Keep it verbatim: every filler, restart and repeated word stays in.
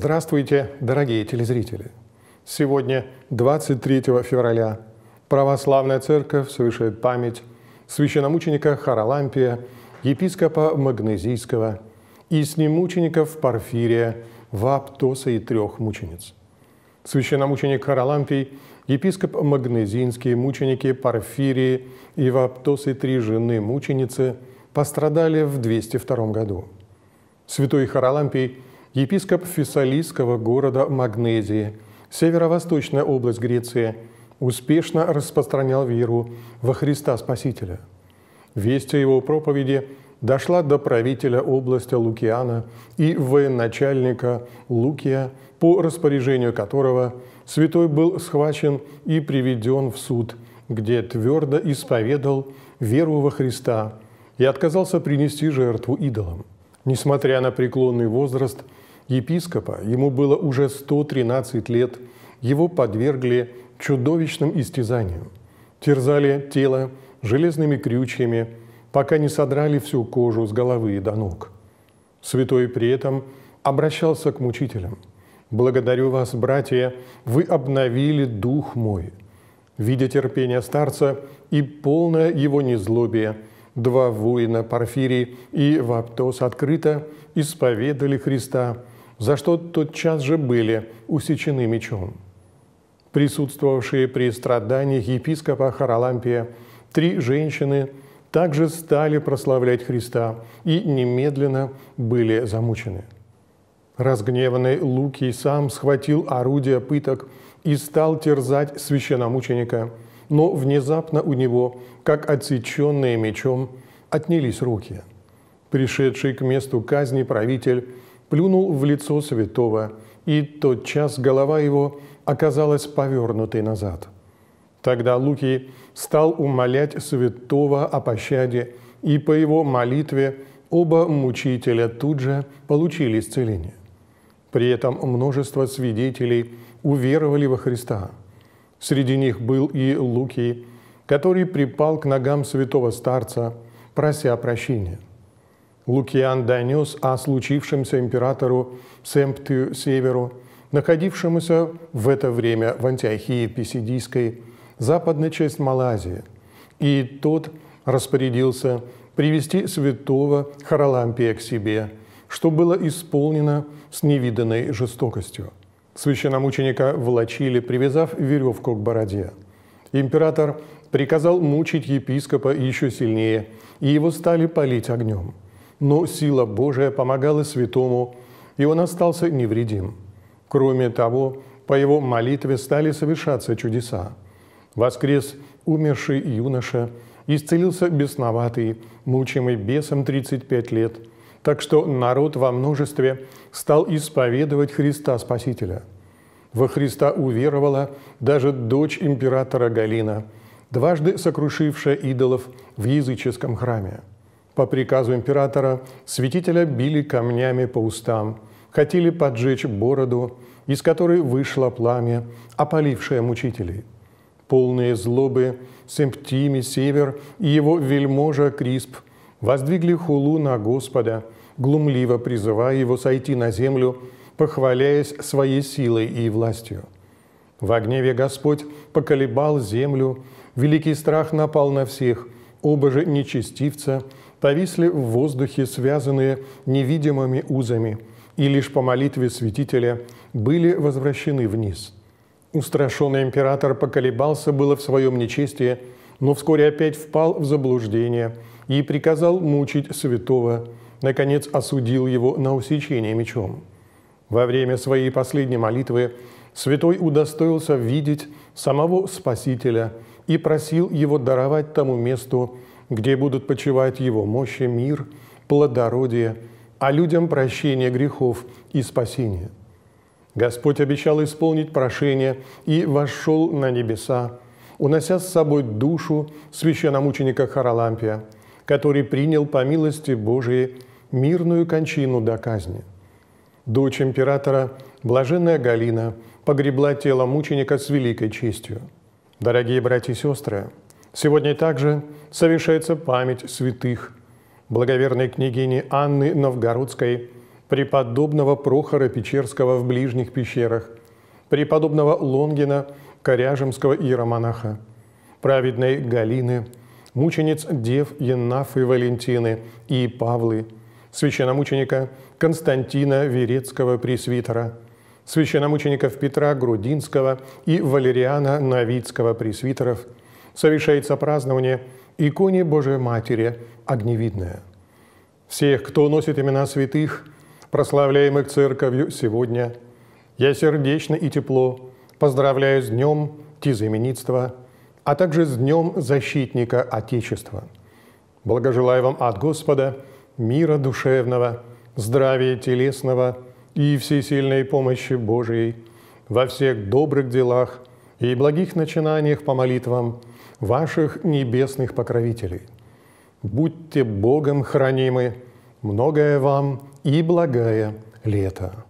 Здравствуйте, дорогие телезрители! Сегодня, двадцать третьего февраля, Православная Церковь совершает память священномученика Харалампия, епископа Магнезийского, и с ним мучеников Порфирия, Ваптоса и трех мучениц. Священномученик Харалампий, епископ Магнезийский, мученики Порфирии и Ваптос и три жены мученицы пострадали в двести втором году. Святой Харалампий, епископ Фессалийского города Магнезии, северо-восточная область Греции, успешно распространял веру во Христа Спасителя. Весть о его проповеди дошла до правителя области Лукиана и военачальника Лукия, по распоряжению которого святой был схвачен и приведен в суд, где твердо исповедал веру во Христа и отказался принести жертву идолам. Несмотря на преклонный возраст епископа, ему было уже сто тринадцать лет, его подвергли чудовищным истязаниям. Терзали тело железными крючьями, пока не содрали всю кожу с головы и до ног. Святой при этом обращался к мучителям. «Благодарю вас, братья, вы обновили дух мой. Видя терпение старца и полное его незлобие, два воина Порфирий и Ваптос открыто исповедали Христа, за что тотчас же были усечены мечом». Присутствовавшие при страданиях епископа Харалампия три женщины также стали прославлять Христа и немедленно были замучены. Разгневанный Лукий сам схватил орудие пыток и стал терзать священномученика, но внезапно у него, как отсеченные мечом, отнялись руки. Пришедший к месту казни правитель плюнул в лицо святого, и тотчас голова его оказалась повернутой назад. Тогда Лукий стал умолять святого о пощаде, и по его молитве оба мучителя тут же получили исцеление. При этом множество свидетелей уверовали во Христа. Среди них был и Лукий, который припал к ногам святого старца, прося прощения. Лукиан донес о случившемся императору Септимию Северу, находившемуся в это время в Антиохии Писидийской, западной части Малайзии, и тот распорядился привести святого Харалампия к себе, что было исполнено с невиданной жестокостью. Священномученика волочили, привязав веревку к бороде. Император приказал мучить епископа еще сильнее, и его стали палить огнем. Но сила Божия помогала святому, и он остался невредим. Кроме того, по его молитве стали совершаться чудеса. Воскрес умерший юноша, исцелился бесноватый, мучимый бесом тридцать пять лет, так что народ во множестве стал исповедовать Христа Спасителя. Во Христа уверовала даже дочь императора Галина, дважды сокрушившая идолов в языческом храме. По приказу императора святителя били камнями по устам, хотели поджечь бороду, из которой вышло пламя, опалившее мучителей. Полные злобы Септимий Север и его вельможа Крисп воздвигли хулу на Господа, глумливо призывая его сойти на землю, похваляясь своей силой и властью. Во гневе Господь поколебал землю, великий страх напал на всех, оба же нечестивца повисли в воздухе, связанные невидимыми узами, и лишь по молитве святителя были возвращены вниз. Устрашенный император поколебался было в своем нечестии, но вскоре опять впал в заблуждение и приказал мучить святого, наконец осудил его на усечение мечом. Во время своей последней молитвы святой удостоился видеть самого Спасителя и просил его даровать тому месту, где будут почивать его мощи, мир, плодородие, а людям прощение грехов и спасение. Господь обещал исполнить прошение и вошел на небеса, унося с собой душу священномученика Харалампия, который принял по милости Божией мирную кончину до казни. Дочь императора, блаженная Галина, погребла тело мученика с великой честью. Дорогие братья и сестры, сегодня также совершается память святых. Благоверной княгини Анны Новгородской, преподобного Прохора Печерского в ближних пещерах, преподобного Лонгина Коряжемского иеромонаха, праведной Галины, мучениц дев Енафы, Валентины и Павлы, священномученика Константина Верецкого пресвитера, священномучеников Петра Грудинского и Валериана Новицкого пресвитеров, совершается празднование иконе Божией Матери огневидная. Всех, кто носит имена святых, прославляемых Церковью сегодня, я сердечно и тепло поздравляю с Днем Тезаименитства, а также с Днем Защитника Отечества. Благожелаю вам от Господа мира душевного, здравия телесного и всесильной помощи Божией во всех добрых делах и благих начинаниях по молитвам ваших небесных покровителей. Будьте Богом хранимы, многое вам и благое лето».